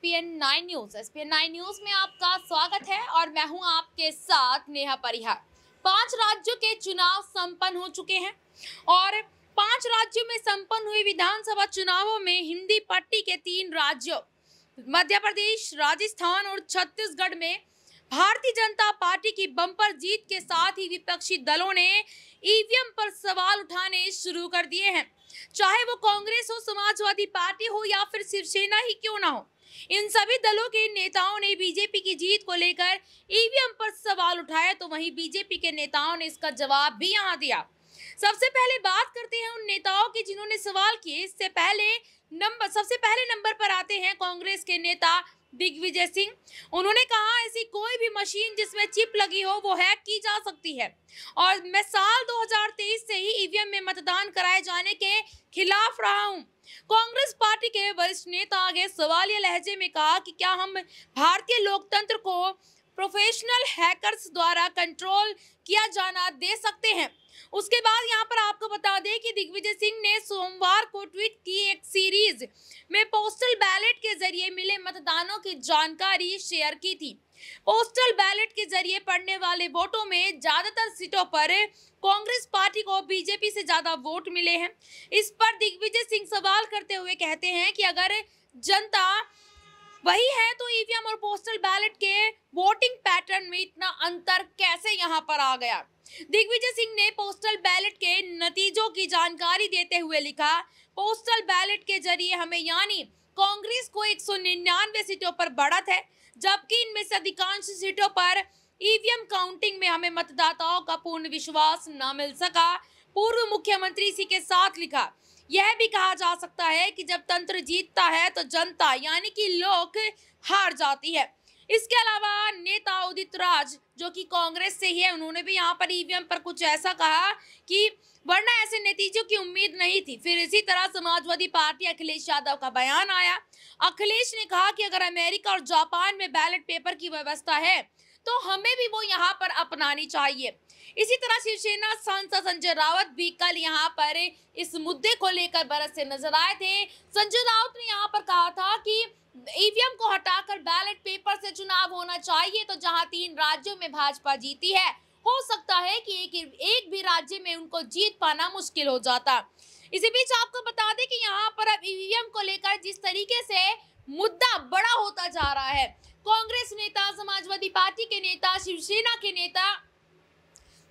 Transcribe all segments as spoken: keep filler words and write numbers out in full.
S P N nine news S P N nine news में आपका स्वागत है और मैं हूं आपके साथ नेहा परिहार। पांच राज्यों के चुनाव संपन्न हो चुके हैं और पांच राज्यों में संपन्न हुए विधानसभा चुनावों में हिंदी पट्टी के तीन राज्यों मध्य प्रदेश, राजस्थान और छत्तीसगढ़ में भारतीय जनता पार्टी की बम्पर जीत के साथ ही विपक्षी दलों ने ई वी एम पर सवाल उठाने शुरू कर दिए हैं। चाहे वो कांग्रेस हो, समाजवादी पार्टी हो या फिर शिवसेना ही क्यों ना हो, इन सभी दलों के नेताओं ने बीजेपी की जीत को लेकर ई वी एम पर सवाल उठाए, तो वहीं बीजेपी के नेताओं ने इसका जवाब भी यहाँ दिया। सबसे पहले बात करते हैं उन नेताओं की जिन्होंने सवाल किए। इससे पहले नंबर सबसे पहले नंबर पर आते हैं कांग्रेस के नेता दिग्विजय सिंह। उन्होंने कहा, ऐसी कोई भी मशीन जिसमें चिप लगी हो वो हैक की जा सकती है और मैं साल दो हज़ार तेईस से ही ई वी एम में मतदान कराए जाने के खिलाफ रहा हूं। कांग्रेस पार्टी के वरिष्ठ नेता आगे सवालिया लहजे में कहा कि क्या हम भारतीय लोकतंत्र को प्रोफेशनल हैकर्स द्वारा कंट्रोल किया जाना दे सकते हैं। उसके बाद यहाँ पर आपको बता दें कि दिग्विजय सिंह ने सोमवार को ट्वीट की एक सीरीज में पोस्टल बैलेट के जरिए मिले मतदानों की जानकारी शेयर की थी। पोस्टल बैलेट के जरिए पड़ने वाले वोटों में ज्यादातर सीटों पर कांग्रेस पार्टी को बीजेपी से ज्यादा वोट मिले हैं। इस पर दिग्विजय सिंह सवाल करते हुए कहते हैं कि अगर जनता वही है तो ई वी एम और पोस्टल बैलेट के वोटिंग पैटर्न में इतना अंतर कैसे यहां पर आ गया। दिग्विजय सिंह ने पोस्टल बैलेट के नतीजों की जानकारी देते हुए लिखा, पोस्टल बैलेट के जरिए हमें यानी कांग्रेस को एक सौ निन्यानवे सीटों पर बढ़त है, जबकि इनमें से अधिकांश सीटों पर ई वी एम काउंटिंग में हमें मतदाताओं का पूर्ण विश्वास न मिल सका। पूर्व मुख्यमंत्री इसी के साथ लिखा, यह भी कहा जा सकता है कि जब तंत्र जीतता है तो जनता यानी कि लोग हार जाती है। इसके अलावा नेता उदित राज जो कि कांग्रेस से ही है, उन्होंने भी यहाँ पर ई वी एम पर कुछ ऐसा कहा कि वरना ऐसे नतीजों की उम्मीद नहीं थी। फिर इसी तरह समाजवादी पार्टी अखिलेश यादव का बयान आया। अखिलेश ने कहा कि अगर अमेरिका और जापान में बैलेट पेपर की व्यवस्था है तो हमें भी वो यहाँ पर अपनानी चाहिए। इसी तरह शिवसेना सांसद संजय रावत भी कल यहाँ पर इस मुद्दे को लेकर बरसते नजर आए थे। संजय रावत ने यहाँ पर कहा था कि ई वी एम को हटाकर बैलेट पेपर से चुनाव होना चाहिए, तो जहाँ तीन राज्यों में भाजपा जीती है, हो सकता है कि एक एक भी राज्य में उनको जीत पाना मुश्किल हो जाता। इसी बीच आपको बता दें कि यहाँ पर अब ई वी एम को लेकर जिस तरीके से मुद्दा बड़ा होता जा रहा है, कांग्रेस नेता, समाजवादी पार्टी के नेता, शिवसेना के नेता,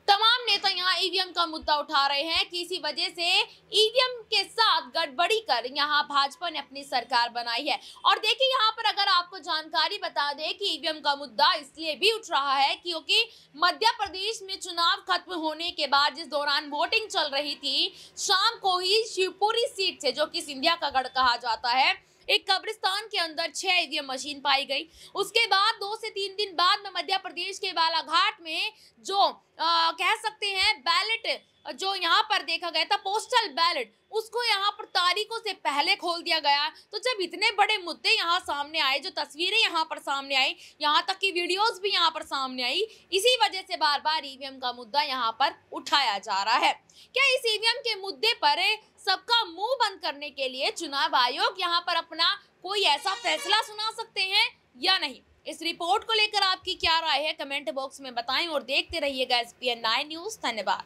तमाम नेता यहाँ ई वी एम का मुद्दा उठा रहे हैं कि इसी वजह से ई वी एम के साथ गड़बड़ी कर यहाँ भाजपा ने अपनी सरकार बनाई है। और देखिए यहाँ पर अगर आपको जानकारी बता दें कि ई वी एम का मुद्दा इसलिए भी उठ रहा है क्योंकि मध्य प्रदेश में चुनाव खत्म होने के बाद जिस दौरान वोटिंग चल रही थी, शाम को ही शिवपुरी सीट से, जो कि सिंधिया का गढ़ कहा जाता है, एक कब्रिस्तान के अंदर छह ई वी एम मशीन पाई गई। उसके बाद दो से तीन दिन बाद में मध्य प्रदेश के बालाघाट में जो आ, कह सकते हैं बैलेट जो यहाँ पर देखा गया था पोस्टल बैलेट, उसको यहाँ पर तारीखों से पहले खोल दिया गया। तो जब इतने बड़े मुद्दे यहाँ सामने आए, जो तस्वीरें यहाँ पर सामने आई, यहाँ तक कि वीडियोस भी यहाँ पर सामने आई, इसी वजह से बार बार ई वी एम का मुद्दा यहाँ पर उठाया जा रहा है। क्या इस ई वी एम के मुद्दे पर सबका मुंह बंद करने के लिए चुनाव आयोग यहाँ पर अपना कोई ऐसा फैसला सुना सकते हैं या नहीं? इस रिपोर्ट को लेकर आपकी क्या राय है, कमेंट बॉक्स में बताएं और देखते रहिएगा S P N nine news. धन्यवाद।